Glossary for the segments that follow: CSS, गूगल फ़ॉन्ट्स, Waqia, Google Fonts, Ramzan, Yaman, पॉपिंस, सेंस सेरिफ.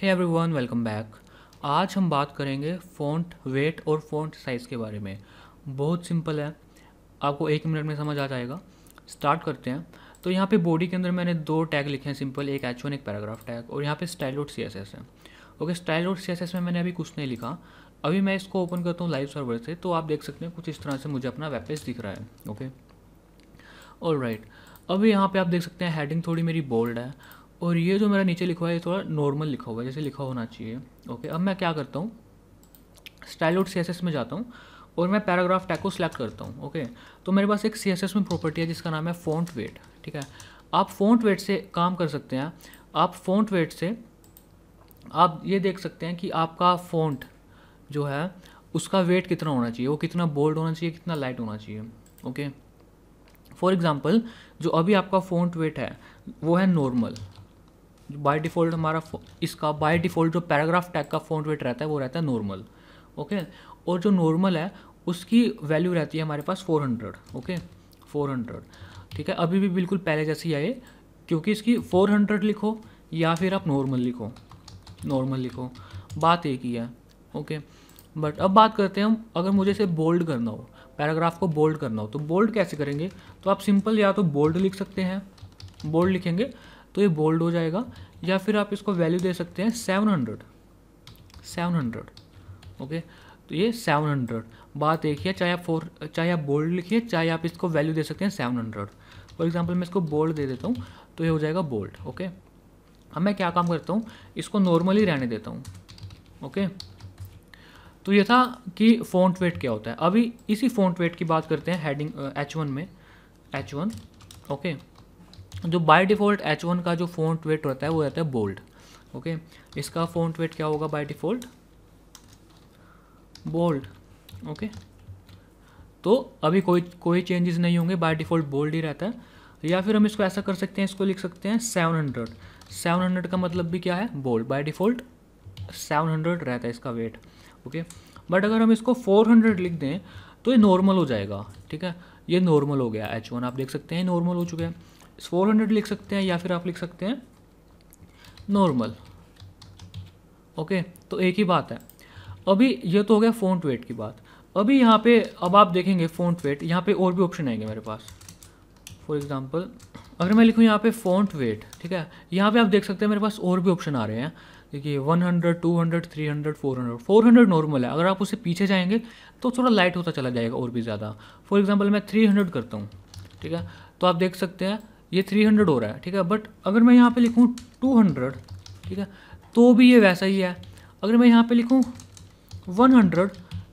Hey everyone, welcome back. आज हम बात करेंगे फ़ॉन्ट वेट और फ़ॉन्ट साइज़ के बारे में। बहुत सिंपल है, आपको एक मिनट में समझ आ जाएगा। स्टार्ट करते हैं। तो यहाँ पे बॉडी के अंदर मैंने दो टैग लिखे हैं सिंपल, एक एच1 एक पैराग्राफ टैग, और यहाँ पे स्टाइल डॉट CSS है। ओके, स्टाइल डॉट CSS में मैंने अभी कुछ नहीं लिखा। अभी मैं इसको ओपन करता हूँ लाइव सर्वर से, तो आप देख सकते हैं कुछ इस तरह से मुझे अपना वेब पेज दिख रहा है। Okay, alright. अभी यहाँ पे आप देख सकते हैं हेडिंग थोड़ी मेरी बोल्ड है, और ये जो मेरा नीचे लिखा हुआ है ये थोड़ा नॉर्मल लिखा हुआ है, जैसे लिखा होना चाहिए। ओके, अब मैं क्या करता हूँ, स्टाइल डॉट CSS में जाता हूँ और मैं पैराग्राफ टैग को सिलेक्ट करता हूँ। ओके, तो मेरे पास एक CSS में प्रॉपर्टी है जिसका नाम है फ़ॉन्ट वेट। ठीक है, आप फ़ॉन्ट वेट से काम कर सकते हैं। आप फ़ॉन्ट वेट से आप ये देख सकते हैं कि आपका फ़ॉन्ट जो है उसका वेट कितना होना चाहिए, वो कितना बोल्ड होना चाहिए, कितना लाइट होना चाहिए। ओके, फॉर एग्ज़ाम्पल जो अभी आपका फ़ॉन्ट वेट है वो है नॉर्मल, बाय डिफ़ॉल्ट हमारा इसका बाय डिफ़ॉल्ट जो पैराग्राफ टैग का फ़ॉन्ट वेट रहता है वो रहता है नॉर्मल। ओके, और जो नॉर्मल है उसकी वैल्यू रहती है हमारे पास 400। ओके, 400। ठीक है, अभी भी बिल्कुल पहले जैसी आए, क्योंकि इसकी 400 लिखो या फिर आप नॉर्मल लिखो, बात एक ही है। ओके, बट अब बात करते हैं हम, अगर मुझे इसे बोल्ड करना हो, पैराग्राफ को बोल्ड करना हो, तो बोल्ड कैसे करेंगे। तो आप सिंपल या तो बोल्ड लिख सकते हैं, बोल्ड लिखेंगे तो ये बोल्ड हो जाएगा, या फिर आप इसको वैल्यू दे सकते हैं 700। ओके, तो ये 700, बात एक ही है, चाहे आप बोल्ड लिखिए, चाहे आप इसको वैल्यू दे सकते हैं 700। फॉर एग्जांपल मैं इसको बोल्ड दे देता हूँ, तो ये हो जाएगा बोल्ड। ओके, अब मैं क्या काम करता हूँ, इसको नॉर्मली रहने देता हूँ। ओके, तो ये था कि फ़ॉन्ट वेट क्या होता है। अभी इसी फ़ॉन्ट वेट की बात करते हैं हेडिंग H1 में, H1। ओके, जो बाय डिफ़ॉल्ट H1 का जो फ़ॉन्ट वेट रहता है वो रहता है बोल्ड। ओके, इसका फ़ॉन्ट वेट क्या होगा बाय डिफ़ॉल्ट, बोल्ड। ओके, तो अभी कोई चेंजेस नहीं होंगे, बाय डिफ़ॉल्ट बोल्ड ही रहता है। या फिर हम इसको ऐसा कर सकते हैं, इसको लिख सकते हैं 700 का मतलब भी क्या है, बोल्ड। बाय डिफ़ॉल्ट 700 रहता है इसका वेट। ओके, बट अगर हम इसको 400 लिख दें तो ये नॉर्मल हो जाएगा। ठीक है, ये नॉर्मल हो गया H1, आप देख सकते हैं नॉर्मल हो चुका है। 400 लिख सकते हैं या फिर आप लिख सकते हैं नॉर्मल। ओके, तो एक ही बात है। अभी ये तो हो गया फ़ॉन्ट वेट की बात। अभी यहाँ पे अब आप देखेंगे फ़ॉन्ट वेट, यहाँ पे और भी ऑप्शन आएंगे मेरे पास। फॉर एग्जांपल अगर मैं लिखूँ यहाँ पे फ़ॉन्ट वेट, ठीक है, यहाँ पे आप देख सकते हैं मेरे पास और भी ऑप्शन आ रहे हैं। देखिए 100, 200, 300, 400। 400 नॉर्मल है, अगर आप उससे पीछे जाएंगे तो थोड़ा लाइट होता चला जाएगा और भी ज़्यादा। फॉर एग्ज़ाम्पल मैं 300 करता हूँ, ठीक है, तो आप देख सकते हैं ये 300 हो रहा है। ठीक है, बट अगर मैं यहाँ पे लिखूँ 200, ठीक है, तो भी ये वैसा ही है। अगर मैं यहाँ पे लिखूँ 100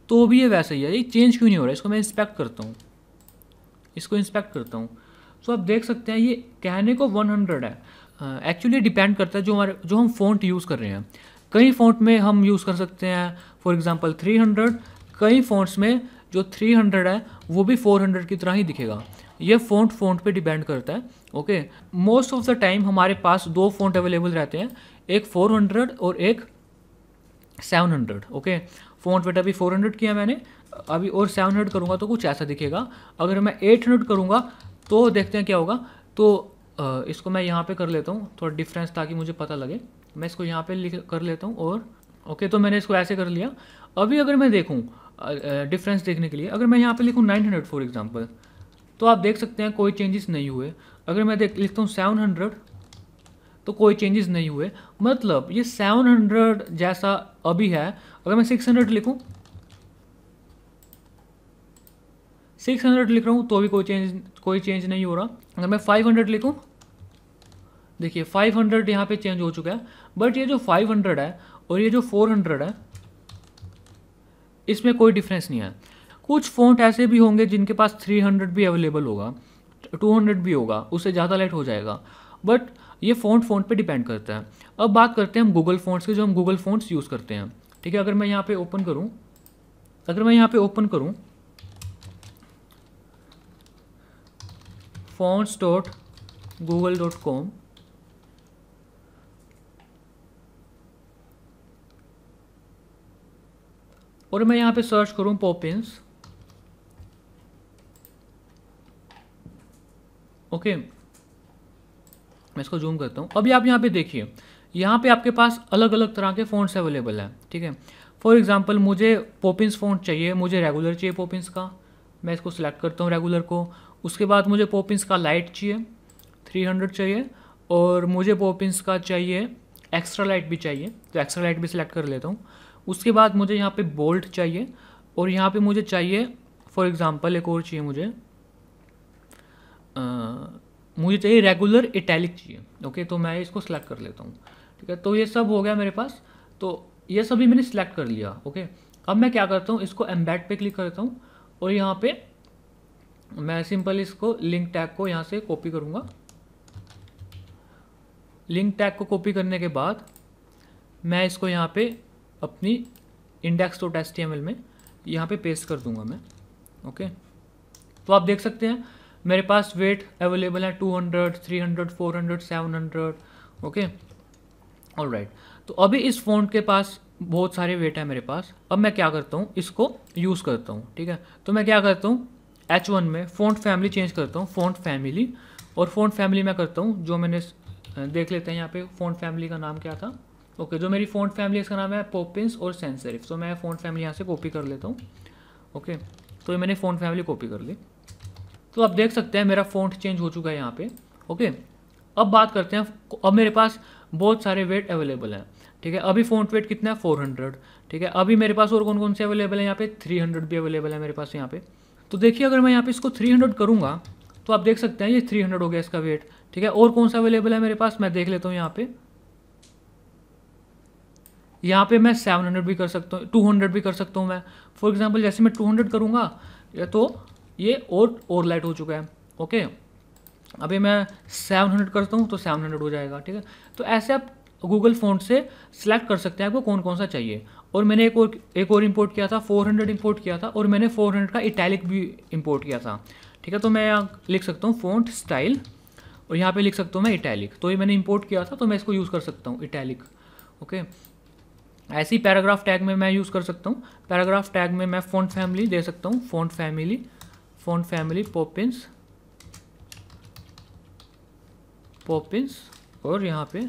तो भी ये वैसा ही है। ये चेंज क्यों नहीं हो रहा है, इसको मैं इंस्पेक्ट करता हूँ, तो आप देख सकते हैं ये कहने को 100 है, एक्चुअली डिपेंड करता है जो हम फ़ॉन्ट यूज़ कर रहे हैं। कई फ़ॉन्ट में हम यूज़ कर सकते हैं फॉर एग्ज़ाम्पल 300, कई फ़ॉन्ट्स में जो 300 है वो भी 400 की तरह ही दिखेगा। ये फ़ॉन्ट पे डिपेंड करता है। Okay, most of the time हमारे पास दो फ़ॉन्ट अवेलेबल रहते हैं, एक 400 और एक 700। ओके, फ़ॉन्ट वेट अभी 400 किया मैंने अभी, और 700 करूँगा तो कुछ ऐसा दिखेगा। अगर मैं 800 करूँगा तो देखते हैं क्या होगा। तो इसको मैं यहाँ पे कर लेता हूँ, थोड़ा डिफरेंस ताकि मुझे पता लगे। मैं इसको यहाँ पे लिख कर लेता हूँ और ओके, तो मैंने इसको ऐसे कर लिया। अभी अगर मैं देखूँ डिफरेंस देखने के लिए, अगर मैं यहाँ पे लिखूँ 900 फॉर एग्जांपल, तो आप देख सकते हैं कोई चेंजेस नहीं हुए। अगर मैं लिखता हूँ 700 तो कोई चेंजेस नहीं हुए, मतलब ये 700 जैसा अभी है। अगर मैं 600 लिखूँ, 600 लिख रहा हूँ तो भी कोई चेंज नहीं हो रहा। अगर मैं 500 लिखूँ, देखिए 500 यहाँ पे चेंज हो चुका है, बट ये जो 500 है और ये जो 400 है इसमें कोई डिफरेंस नहीं है। कुछ फ़ॉन्ट ऐसे भी होंगे जिनके पास 300 भी अवेलेबल होगा, 200 भी होगा, उससे ज़्यादा लाइट हो जाएगा, बट ये फ़ॉन्ट पे डिपेंड करता है। अब बात करते हैं हम गूगल फ़ॉन्ट्स की, जो हम गूगल फ़ॉन्ट्स यूज़ करते हैं। ठीक है, अगर मैं यहाँ पे ओपन करूँ, fonts.google.com, और मैं यहाँ पे सर्च करूँ पॉपिंस। ओके, मैं इसको जूम करता हूँ। अभी आप यहाँ पे देखिए यहाँ पे आपके पास अलग अलग तरह के फ़ॉन्ट्स अवेलेबल हैं, ठीक है। फॉर एग्जांपल मुझे पॉपिंस फ़ॉन्ट चाहिए, मुझे रेगुलर चाहिए पॉपिंस का, मैं इसको सिलेक्ट करता हूँ रेगुलर को। उसके बाद मुझे पॉपिंस का लाइट चाहिए 300 चाहिए, और मुझे पॉपिंस का चाहिए एक्स्ट्रा लाइट भी चाहिए, तो एक्स्ट्रा लाइट भी सिलेक्ट कर लेता हूँ। उसके बाद मुझे यहाँ पे बोल्ट चाहिए, और यहाँ पे मुझे चाहिए फॉर एग्जांपल एक और चाहिए, मुझे चाहिए रेगुलर इटैलिक चाहिए, ओके। तो मैं इसको सिलेक्ट कर लेता हूँ, ठीक है। तो ये सब हो गया मेरे पास, तो ये सभी मैंने सिलेक्ट कर लिया, ओके। अब मैं क्या करता हूँ, इसको एम्बेड पे क्लिक करता हूँ और यहाँ पे मैं सिंपल इसको लिंक टैग को यहाँ से कॉपी करूँगा। लिंक टैग को कॉपी करने के बाद मैं इसको यहाँ पे अपनी index.html में यहाँ पे पेस्ट कर दूँगा मैं, ओके। तो आप देख सकते हैं मेरे पास वेट अवेलेबल है 200, 300, 400, 700, ओके। ऑलराइट, तो अभी इस फ़ॉन्ट के पास बहुत सारे वेट है मेरे पास। अब मैं क्या करता हूँ, इसको यूज़ करता हूँ, ठीक है। तो मैं क्या करता हूँ, H1 में फ़ॉन्ट फैमिली चेंज करता हूँ, फ़ॉन्ट फैमिली, और फ़ॉन्ट फैमिली मैं करता हूँ जो मैंने देख लेते हैं यहाँ पे फ़ॉन्ट फैमिली का नाम क्या था, ओके। जो मेरी फ़ॉन्ट फैमिली इसका नाम है पॉपिंस और सेंस सेरिफ। तो मैं फ़ॉन्ट फैमिली यहाँ से कॉपी कर लेता हूँ, ओके। तो ये मैंने फ़ॉन्ट फैमिली कॉपी कर ली। तो आप देख सकते हैं मेरा फ़ॉन्ट चेंज हो चुका है यहाँ पे, ओके। अब बात करते हैं, अब मेरे पास बहुत सारे वेट अवेलेबल हैं, ठीक है। अभी फ़ॉन्ट वेट कितना है 400, ठीक है। अभी मेरे पास और कौन कौन से अवेलेबल है यहाँ पे, 300 भी अवेलेबल है मेरे पास यहाँ पे। तो देखिए अगर मैं यहाँ पे इसको 300 करूँगा तो आप देख सकते हैं ये 300 हो गया इसका वेट, ठीक है। और कौन सा अवेलेबल है मेरे पास, मैं देख लेता हूँ यहाँ पे। यहाँ पे मैं 700 भी कर सकता हूँ, 200 भी कर सकता हूँ मैं। फॉर एग्जांपल जैसे मैं 200 करूँगा तो ये और लाइट हो चुका है, ओके। अभी मैं 700 करता हूँ तो 700 हो जाएगा, ठीक है। तो ऐसे आप गूगल फ़ॉन्ट से सिलेक्ट कर सकते हैं आपको कौन कौन सा चाहिए। और मैंने एक और इम्पोर्ट किया था, 400 इम्पोर्ट किया था, और मैंने 400 का इटैलिक भी इम्पोर्ट किया था, ठीक है। तो मैं यहाँ लिख सकता हूँ फ़ॉन्ट स्टाइल, और यहाँ पे लिख सकता हूँ मैं इटैलिक। तो ये मैंने इम्पोर्ट किया था तो मैं इसको यूज़ कर सकता हूँ इटैलिक, ओके। ऐसे ही पैराग्राफ टैग में मैं यूज़ कर सकता हूँ। पैराग्राफ टैग में मैं फ़ॉन्ट फैमिली दे सकता हूँ, फ़ॉन्ट फैमिली पॉपिंस और यहाँ पे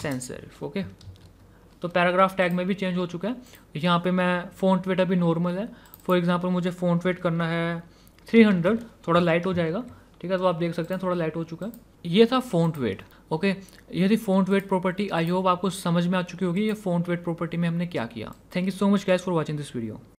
सेंस सेरिफ, ओके। तो पैराग्राफ टैग में भी चेंज हो चुका है। यहाँ पे मैं फ़ॉन्ट वेट अभी नॉर्मल है। फॉर एग्जांपल मुझे फ़ॉन्ट वेट करना है 300, थोड़ा लाइट हो जाएगा, ठीक है। तो आप देख सकते हैं थोड़ा लाइट हो चुका है। ये था फ़ॉन्ट वेट, ओके। ये थी font weight property. I hope आपको समझ में आ चुकी होगी ये फ़ॉन्ट वेट प्रॉपर्टी में हमने क्या किया। Thank you so much guys for watching this video.